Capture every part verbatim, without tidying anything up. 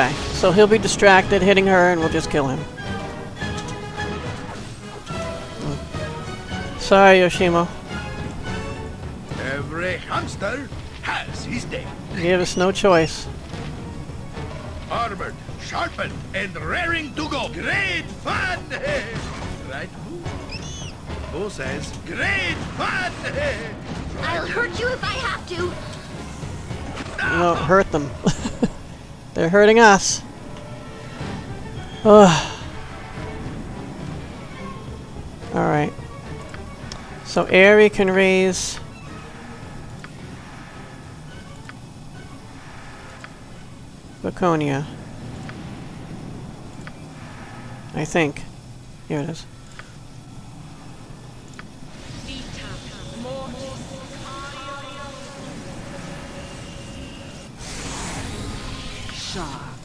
Okay, so he'll be distracted, hitting her, and we'll just kill him. Mm. Sorry, Yoshimo. Every hamster has his day. You gave us no choice. Armored, sharpened, and raring to go. Great fun! Right? Who? Who says great fun? I'll hurt you if I have to. No, hurt them. They're hurting us. Ugh. Alright. So Aerie can raise... Laconia. I think. Here it is.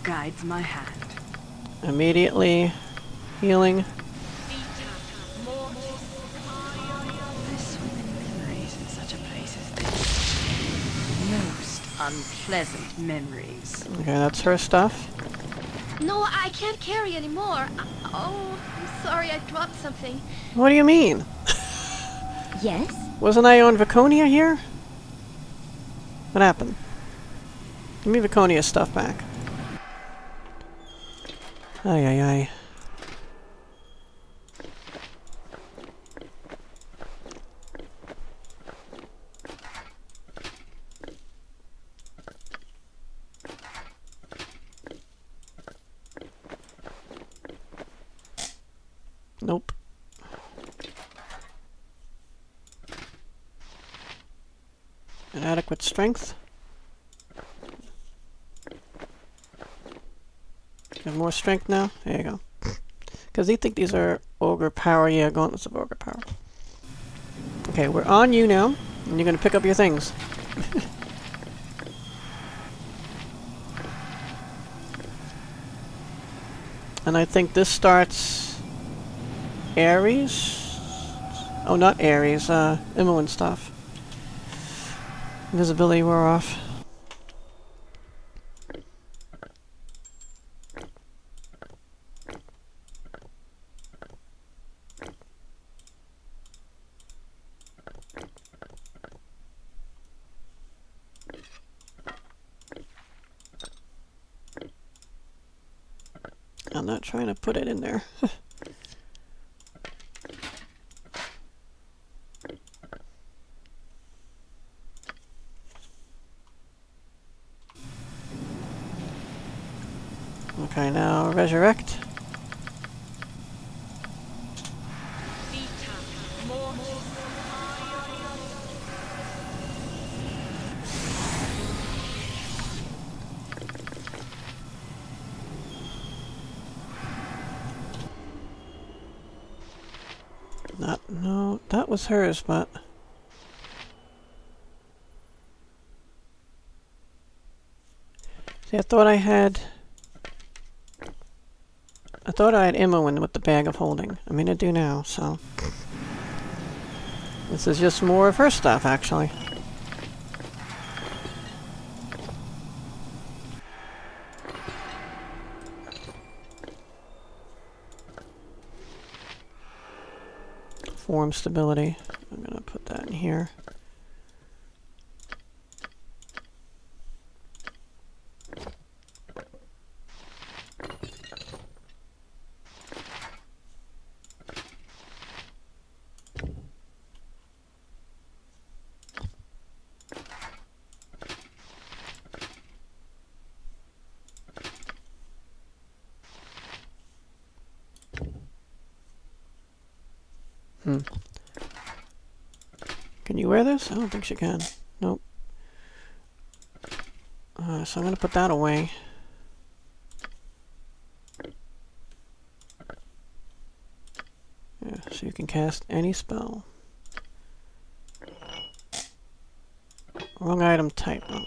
Guides my hand. Immediately healing. I swim in memories in such a place as this. Most unpleasant memories. Okay, that's her stuff. No, I can't carry anymore. Oh, I'm sorry, I dropped something. What do you mean? Yes? Wasn't I on Viconia here? What happened? Give me Viconia's stuff back. Ay, ay, ay. Nope. Inadequate strength. Have more strength now? There you go. Because they think these are ogre power. Yeah, gauntlets of ogre power. Okay, we're on you now, and you're going to pick up your things. And I think this starts... Aries? Oh, not Aries. Uh, Imoen stuff. Invisibility wore off. I'm not trying to put it in there. Okay, now resurrect. Was hers, but see, I thought I had I thought I had Imoen with the bag of holding. I mean, I do now, so this is just more of her stuff, actually. Form stability. I'm going to put that in here. Hmm. Can you wear this? I don't think she can. Nope. Uh, so I'm going to put that away. Yeah, so you can cast any spell. Wrong item type. Oh.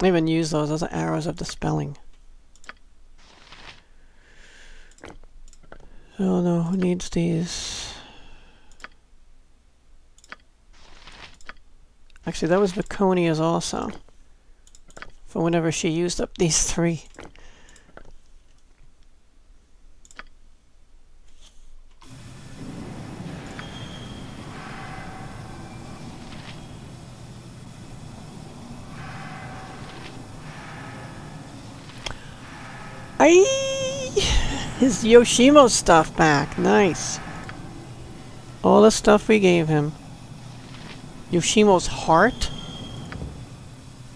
I don't even use those, those are arrows of dispelling. Oh no, who needs these? Actually, that was Viconia's also. For whenever she used up these three. His Yoshimo stuff back. Nice. All the stuff we gave him. Yoshimo's heart.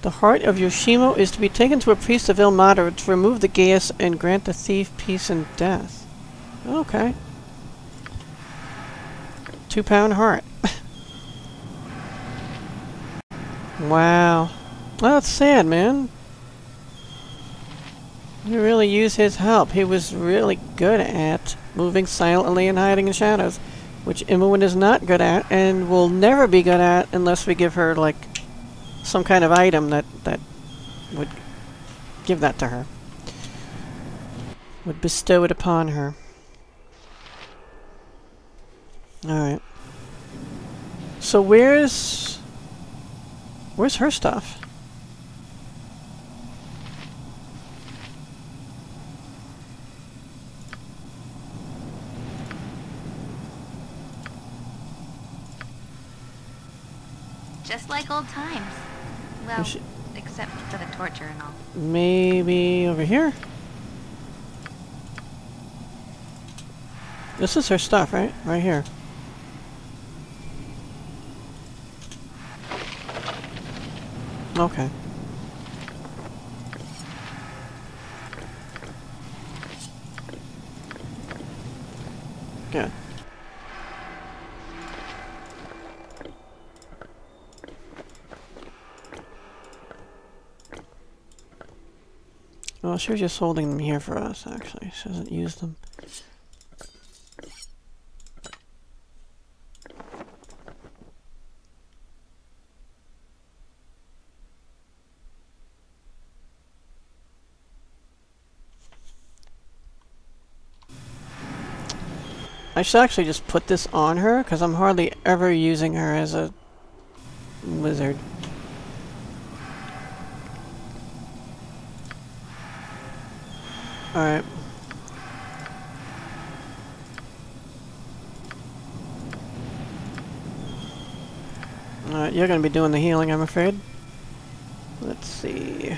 The heart of Yoshimo is to be taken to a priest of Ilmater to remove the Gaius and grant the thief peace and death. Okay. Two pound heart. Wow. Well, that's sad, man. He really used his help. He was really good at moving silently and hiding in shadows, which Imoen is not good at and will never be good at unless we give her, like, some kind of item that, that would give that to her. Would bestow it upon her. Alright. So where's... Where's her stuff? Just like old times. Well, except for the torture and all. Maybe over here? This is her stuff, right? Right here. Okay. Good. Well, she was just holding them here for us, actually. She doesn't use them. I should actually just put this on her, because I'm hardly ever using her as a wizard. Alright. Alright, you're going to be doing the healing, I'm afraid. Let's see.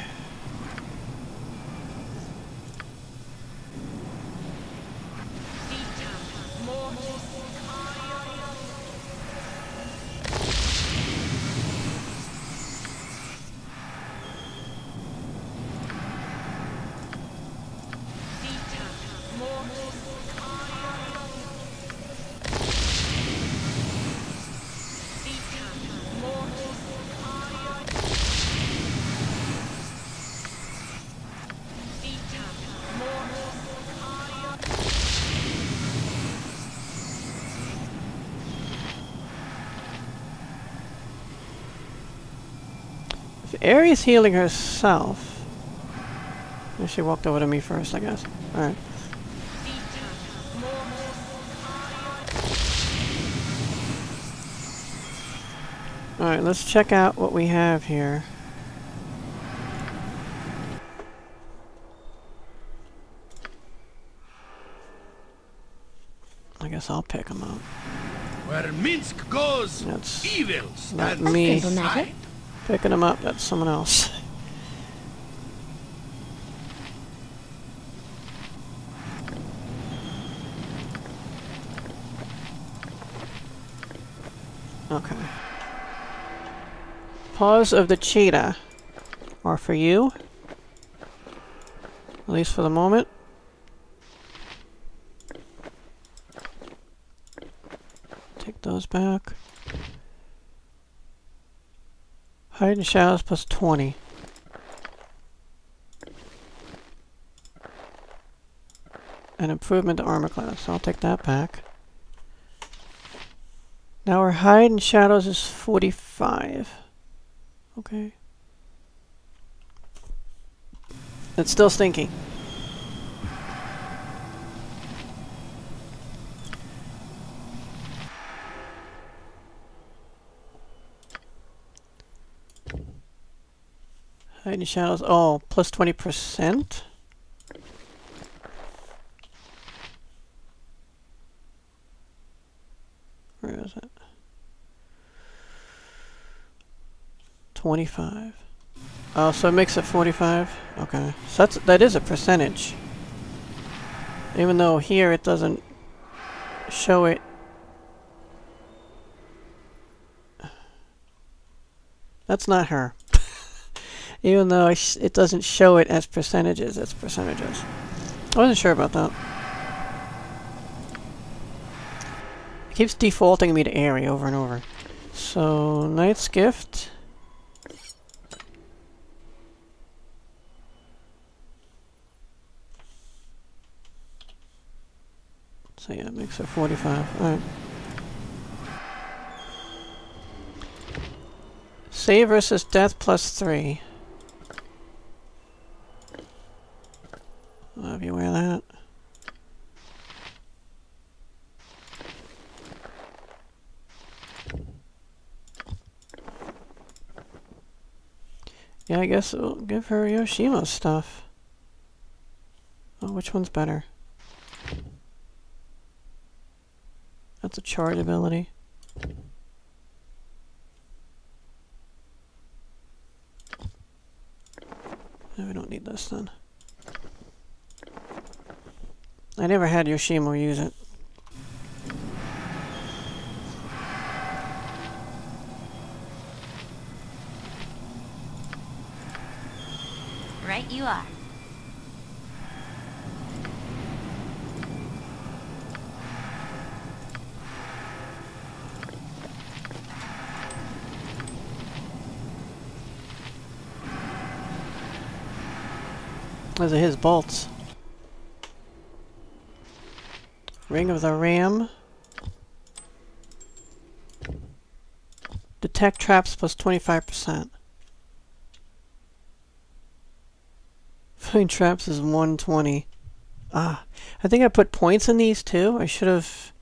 Aerie's healing herself. She walked over to me first, I guess. Alright. Alright, let's check out what we have here. I guess I'll pick them up. Where Minsk goes, that's evil stands not me. Picking them up, that's someone else. Okay. Paws of the cheetah are for you. At least for the moment. Take those back. Hide in shadows plus twenty. An improvement to armor class, so I'll take that back. Now our hide in shadows is forty-five. Okay. It's still stinky. Hiding shadows. Oh, plus twenty percent. Where is it? twenty-five. Oh, so it makes it forty-five. Okay, so that's, that is a percentage. Even though here it doesn't show it. That's not her. Even though I sh it doesn't show it as percentages, it's percentages. I wasn't sure about that. It keeps defaulting me to Aerie over and over. So, Knight's Gift. So yeah, it makes it forty-five. Alright. Save versus death plus three. I'll have you wear that. Yeah, I guess we'll give her Yoshimo's stuff. Oh, which one's better? That's a charge ability. No, we don't need this then. I never had Yoshimo use it. Right you are. Those are his bolts. Ring of the Ram. Detect traps plus twenty-five percent. Find traps is one twenty. Ah, I think I put points in these too. I should have...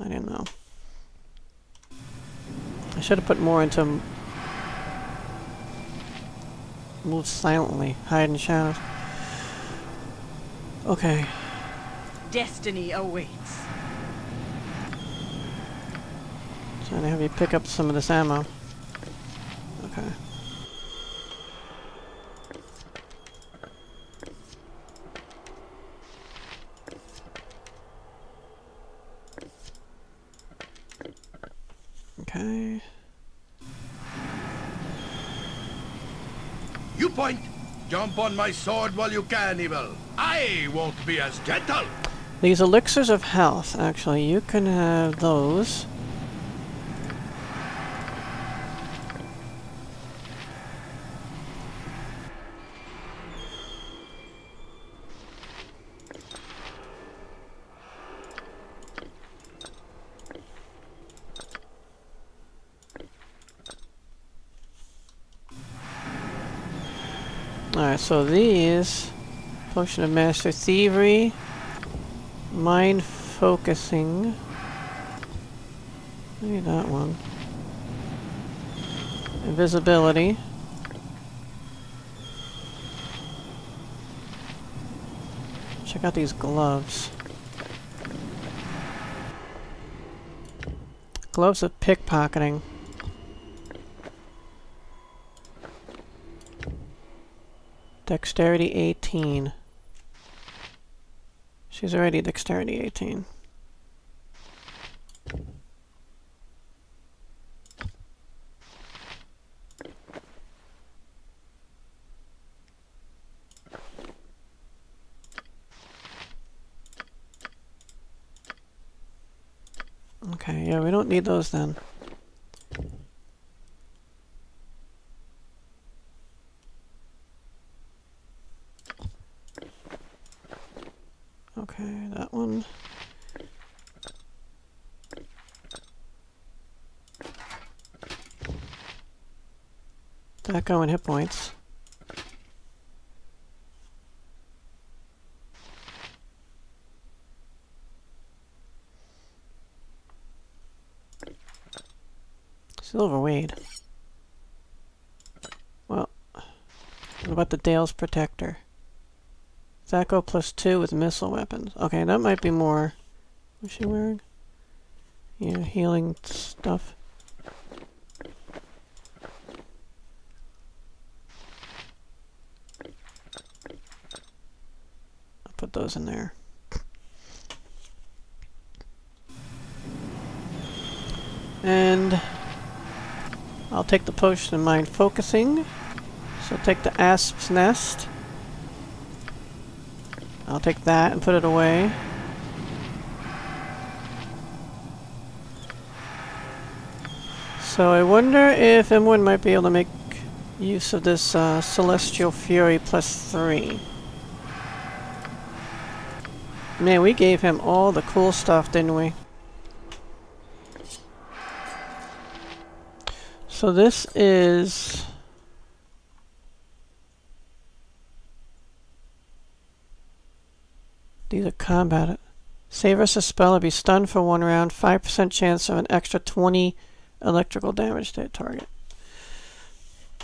I didn't know. I should have put more into... Move silently. Hide in shadows. Okay. Destiny awaits. Trying to have you pick up some of this ammo. Okay. Okay. You point! Jump on my sword while you can, evil. I won't be as gentle. These elixirs of health, actually, you can have those. Alright, so these... Potion of Master Thievery, Mind Focusing, maybe that one, Invisibility, check out these gloves, Gloves of pickpocketing. Dexterity eighteen. She's already dexterity eighteen. Okay, yeah, we don't need those then. Okay, that one. That going hit points. Silver Wade. Well, about the Dale's protector? Does that go plus two with missile weapons? Okay, that might be more. What is she wearing? Yeah, healing stuff. I'll put those in there. And I'll take the potion of mind focusing. So take the Asp's Nest. I'll take that and put it away. So I wonder if Imoen might be able to make use of this uh, Celestial Fury plus three. Man, we gave him all the cool stuff, didn't we? So this is... these are combated. Savers a spell or be stunned for one round. five percent chance of an extra twenty electrical damage to a target.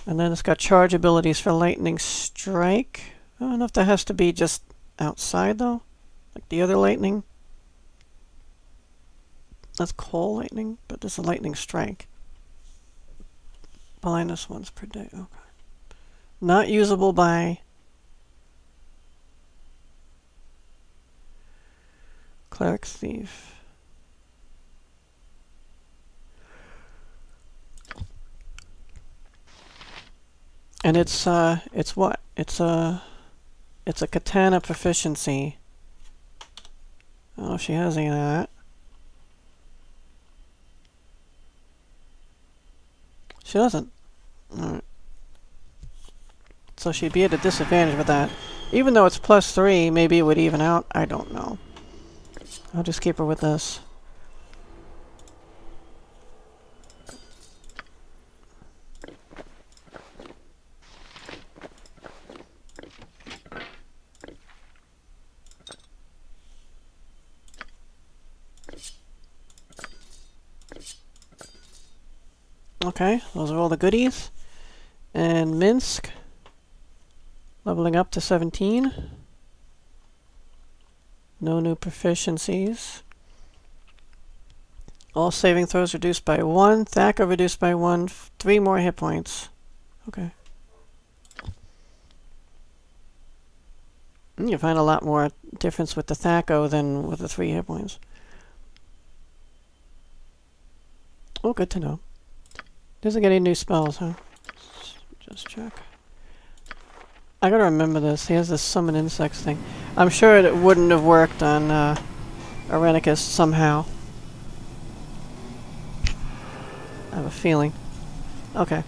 And then it's got charge abilities for lightning strike. I don't know if that has to be just outside though. Like the other lightning. That's coal lightning, but this is lightning strike. Minus once per day. Okay. Not usable by cleric thief. And it's uh, it's what? It's a, it's a katana proficiency. I don't know if she has any of that. She doesn't. Alright. So she'd be at a disadvantage with that. Even though it's plus three, maybe it would even out. I don't know. I'll just keep her with this. Okay, those are all the goodies. And Minsk, leveling up to seventeen. No new proficiencies. All saving throws reduced by one. Thacker reduced by one. Three more hit points. Okay. You find a lot more difference with the Thacker than with the three hit points. Oh, good to know. Doesn't get any new spells, huh? Just check. I gotta remember this. He has this summon insects thing. I'm sure it wouldn't have worked on uh, Irenicus somehow. I have a feeling. Okay.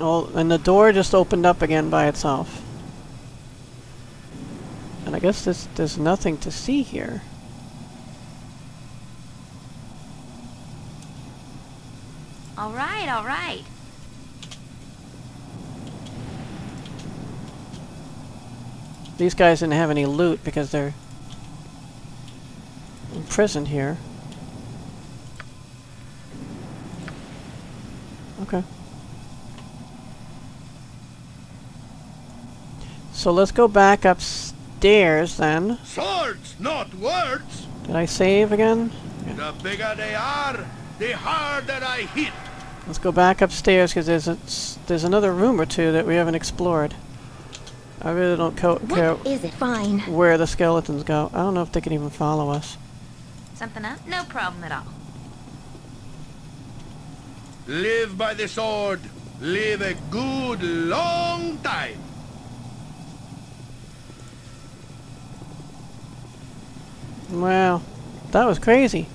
Oh, and the door just opened up again by itself. I guess this, there's nothing to see here. All right, all right. These guys didn't have any loot because they're imprisoned here. Okay. So let's go back upstairs. Dares then. Swords, not words. Did I save again? Yeah. The bigger they are, the harder I hit. Let's go back upstairs because there's a, there's another room or two that we haven't explored. I really don't co what care is it? Fine. Where the skeletons go. I don't know if they can even follow us. Something up? No problem at all. Live by the sword. Live a good long time. Wow, that was crazy.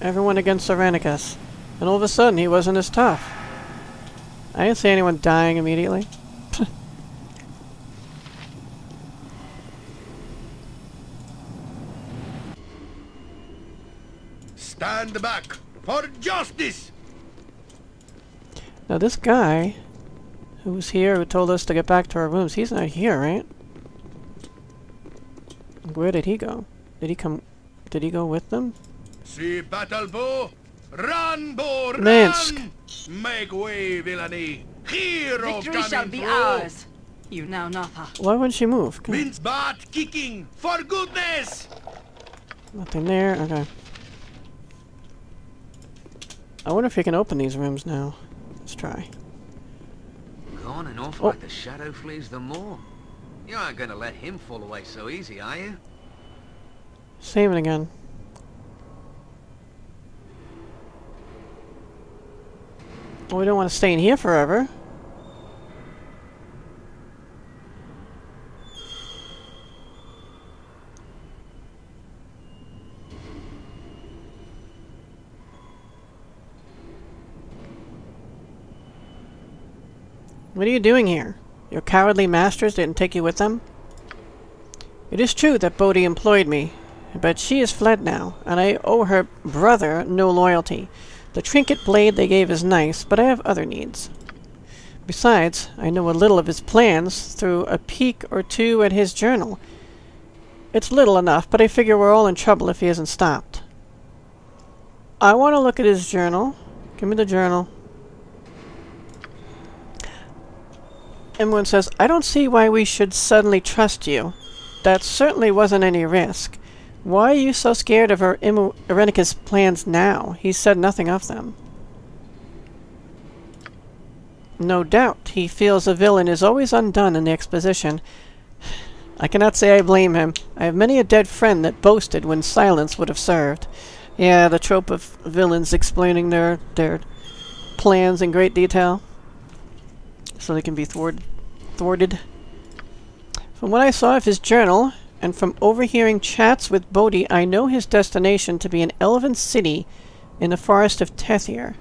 Everyone against Irenicus. And all of a sudden he wasn't as tough. I didn't see anyone dying immediately. Stand back for justice! Now this guy who was here who told us to get back to our rooms, he's not here, right? Where did he go? Did he come? Did he go with them? See battle bow? Run, bow, run! Minsk. Make way, villainy! Hero victory shall be ours! You now, Napa. Why won't she move? Mince bat kicking! For goodness! Nothing there, okay. I wonder if you can open these rooms now. Let's try. On and off oh. like the shadow flees the moor. You aren't gonna let him fall away so easy, are you? Save it again. Well, we don't want to stay in here forever. What are you doing here? Your cowardly masters didn't take you with them? It is true that Bodhi employed me, but she is fled now, and I owe her brother no loyalty. The trinket blade they gave is nice, but I have other needs. Besides, I know a little of his plans through a peek or two at his journal. It's little enough, but I figure we're all in trouble if he hasn't stopped. I want to look at his journal. Give me the journal. Imoen says, I don't see why we should suddenly trust you. That certainly wasn't any risk. Why are you so scared of Irenicus' plans now? He said nothing of them. No doubt he feels a villain is always undone in the exposition. I cannot say I blame him. I have many a dead friend that boasted when silence would have served. Yeah, the trope of villains explaining their, their plans in great detail. So they can be thwarted. thwarted. From what I saw of his journal, and from overhearing chats with Bodhi, I know his destination to be an elven city in the forest of Tethyr,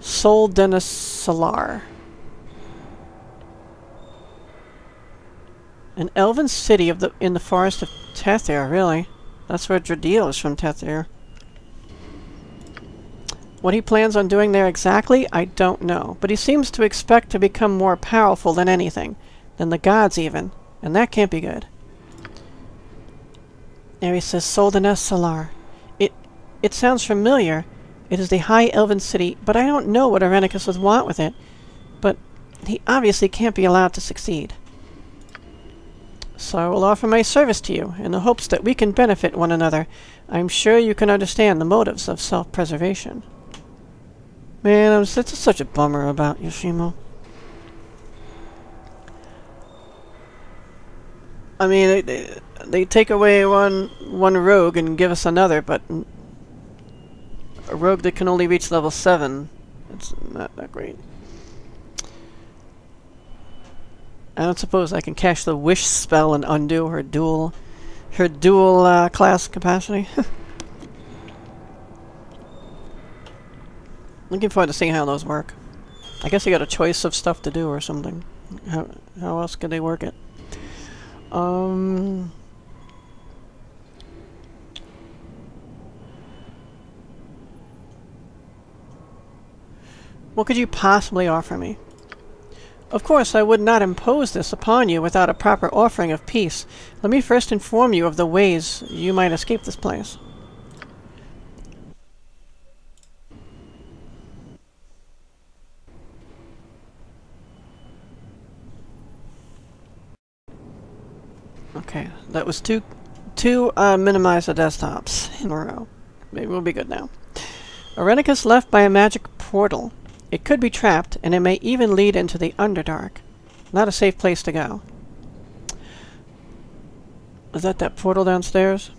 Suldanessellar. An elven city of the in the forest of Tethyr, really? That's where Dradeel is from, Tethyr. What he plans on doing there exactly, I don't know. But he seems to expect to become more powerful than anything. Than the gods, even. And that can't be good. Aerie says, Suldanessellar. It, it sounds familiar. It is the high elven city, but I don't know what Irenicus would want with it. But he obviously can't be allowed to succeed. So I will offer my service to you, in the hopes that we can benefit one another. I'm sure you can understand the motives of self-preservation. Man, I'm such a, such a bummer about Yoshimo. I mean, they, they take away one one rogue and give us another, but a rogue that can only reach level seven. It's not that great. I don't suppose I can cash the wish spell and undo her dual, her dual uh, class capacity. Looking forward to seeing how those work. I guess you got a choice of stuff to do or something. How, how else could they work it? Um... What could you possibly offer me? Of course, I would not impose this upon you without a proper offering of peace. Let me first inform you of the ways you might escape this place. Okay, that was two, two uh, minimize the desktops in a row. Maybe we'll be good now. Irenicus left by a magic portal. It could be trapped, and it may even lead into the Underdark. Not a safe place to go. Is that that portal downstairs?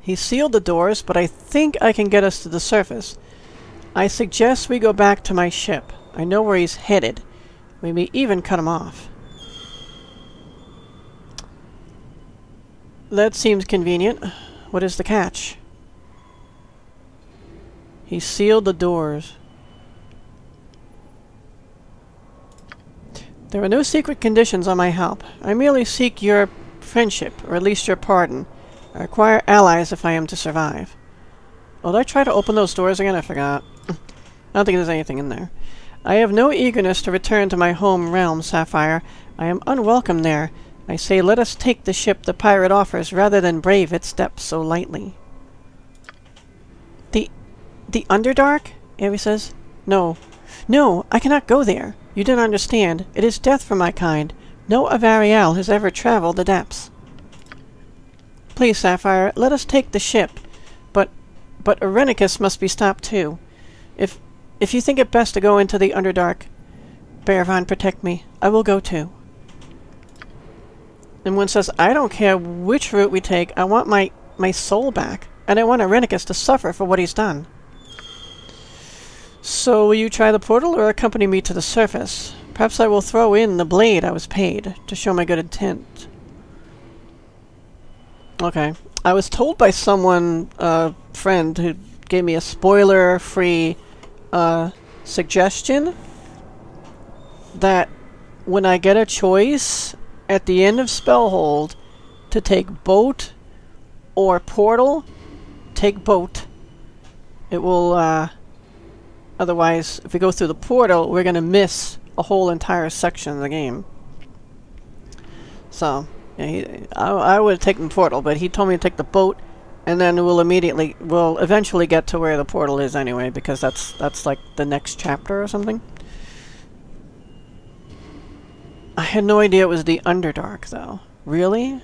He sealed the doors, but I think I can get us to the surface. I suggest we go back to my ship. I know where he's headed. We may even cut him off. That seems convenient. What is the catch? He sealed the doors. There are no secret conditions on my help. I merely seek your friendship, or at least your pardon. I require allies if I am to survive. Oh, did I try to open those doors again? I forgot. I don't think there's anything in there. I have no eagerness to return to my home realm, Sapphire. I am unwelcome there. I say, let us take the ship the pirate offers rather than brave its depths so lightly. The Underdark? Aerie says. No. No, I cannot go there. You don't understand. It is death for my kind. No Avariel has ever traveled the depths. Please, Sapphire, let us take the ship. But... but Irenicus must be stopped too. If... if you think it best to go into the Underdark, Baervan, protect me. I will go too. And one says, I don't care which route we take. I want my, my soul back. And I want Irenicus to suffer for what he's done. So will you try the portal or accompany me to the surface? Perhaps I will throw in the blade I was paid to show my good intent. Okay. I was told by someone, a uh, friend, who gave me a spoiler-free uh, suggestion that when I get a choice at the end of Spellhold to take boat or portal, take boat. It will, uh... otherwise, if we go through the portal, we're going to miss a whole entire section of the game. So, yeah, he, I, I would have taken the portal, but he told me to take the boat, and then we'll immediately, we'll eventually get to where the portal is anyway, because that's, that's like the next chapter or something. I had no idea it was the Underdark, though. Really?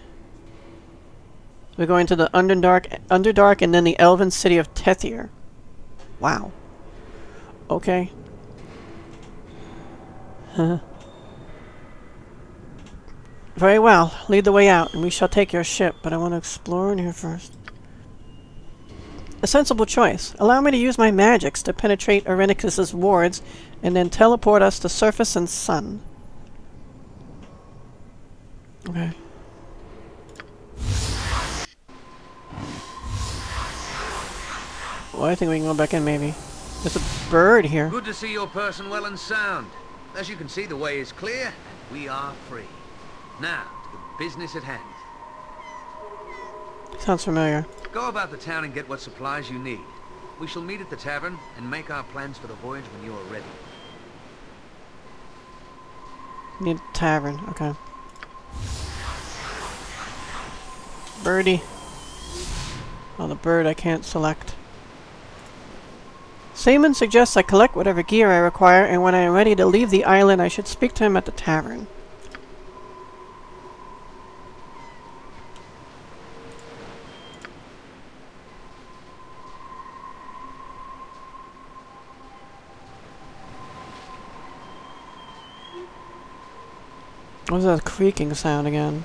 We're going to the Underdark, Underdark and then the Elven City of Tethyr. Wow. Okay. Huh. Very well. Lead the way out, and we shall take your ship, but I want to explore in here first. A sensible choice. Allow me to use my magics to penetrate Irenicus's wards, and then teleport us to surface and sun. Okay. Well, I think we can go back in, maybe. There's a bird here. Good to see your person well and sound. As you can see, the way is clear, and we are free. Now, to the business at hand. Sounds familiar. Go about the town and get what supplies you need. We shall meet at the tavern and make our plans for the voyage when you are ready. Need a tavern, okay. Birdie. Oh, the bird I can't select. Seyman suggests I collect whatever gear I require, and when I am ready to leave the island, I should speak to him at the tavern. What was that creaking sound again?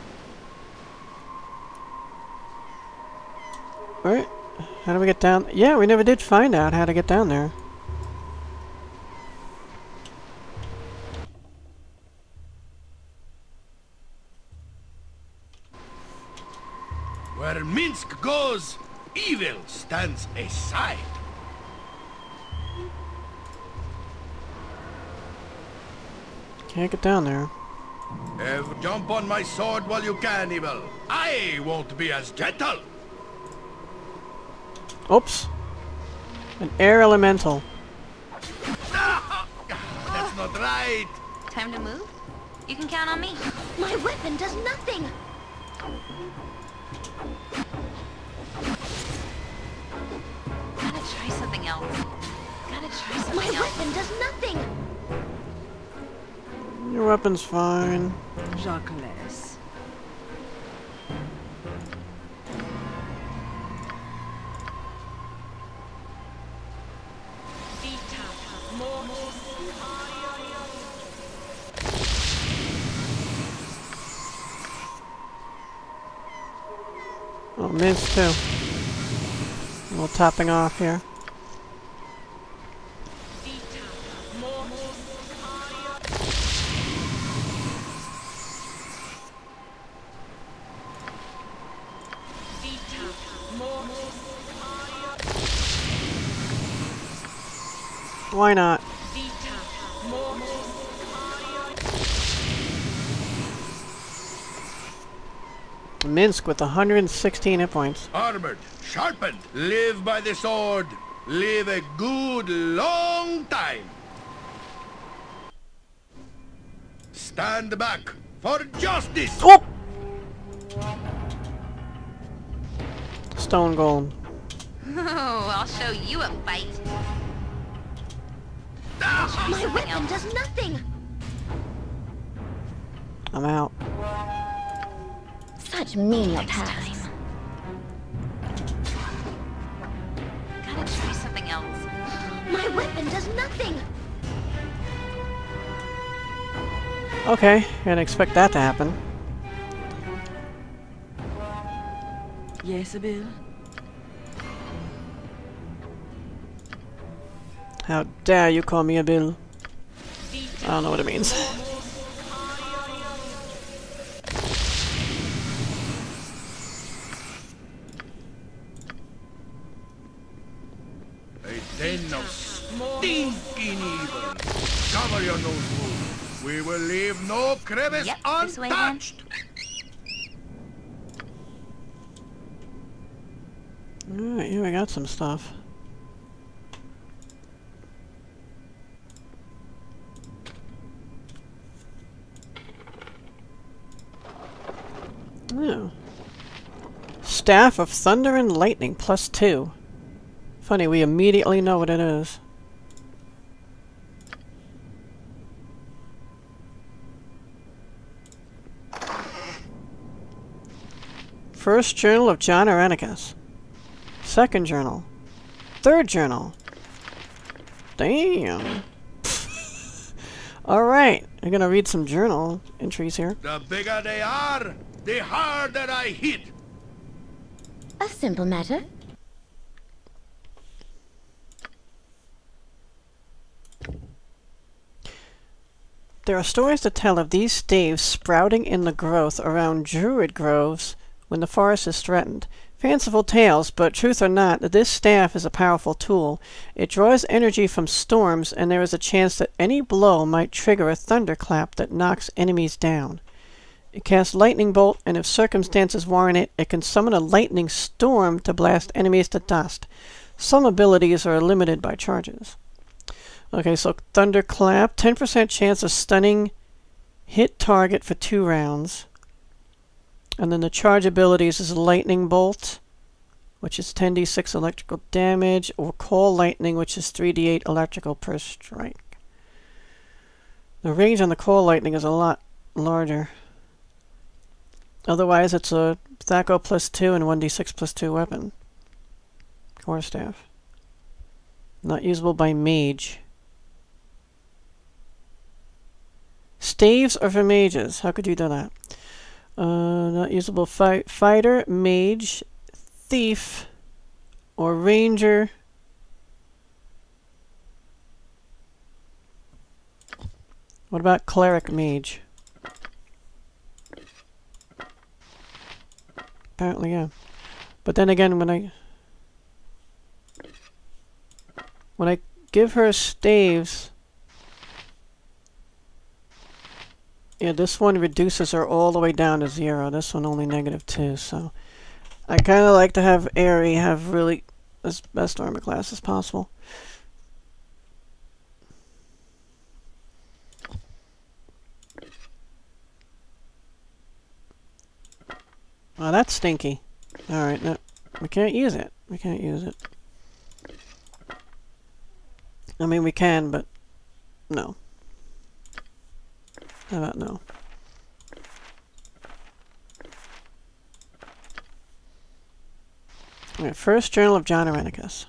Right? How do we get down? Yeah, we never did find out how to get down there. Where Minsk goes, evil stands aside. Can't get down there. Uh, jump on my sword while you can, evil. I won't be as gentle. Oops. An air elemental. That's not right. Time to move? You can count on me. My weapon does nothing. Gotta try something else. Gotta try something My else. My weapon does nothing. Your weapon's fine. Jacques. Oh, Minsk too. A little topping off here. Why not? Minsk with one hundred sixteen hit points. Armored, sharpened, live by the sword, live a good long time. Stand back for justice. Oh! Stone gold. Oh, I'll show you a bite. Ah, my weapon else. does nothing. I'm out. Such menial tasks. Gotta try something else. My weapon does nothing. Okay, I didn't expect that to happen. Yes, Abel. How dare you call me Abel? I don't know what it means. A den of stinking evil. Cover your nose wound. We will leave no crevice yep, untouched! Alright, here we got some stuff. Oh. Staff of Thunder and Lightning, plus two. Funny, we immediately know what it is. First journal of John Irenicus. Second journal. Third journal. Damn. Alright, I'm gonna read some journal entries here. The bigger they are, the harder I hit. A simple matter. There are stories to tell of these staves sprouting in the growth around druid groves when the forest is threatened. Fanciful tales, but truth or not, this staff is a powerful tool. It draws energy from storms, and there is a chance that any blow might trigger a thunderclap that knocks enemies down. It casts lightning bolt, and if circumstances warrant it, it can summon a lightning storm to blast enemies to dust. Some abilities are limited by charges. Okay, so thunderclap, ten percent chance of stunning hit target for two rounds. And then the charge abilities is lightning bolt, which is ten d six electrical damage, or call lightning, which is three d eight electrical per strike. The range on the call lightning is a lot larger. Otherwise, it's a Thaco plus two and one d six plus two weapon. Core staff. Not usable by mage. Staves are for mages. How could you do that? Uh, not usable fi fighter, mage, thief, or ranger. What about cleric mage? Apparently, yeah. But then again, when I when I give her staves, yeah, this one reduces her all the way down to zero. This one only negative two, so I kind of like to have Aerie have really as best armor class as possible. Oh, that's stinky. Alright, no, we can't use it. We can't use it. I mean, we can, but no. How about no? Alright, first journal of John Irenicus.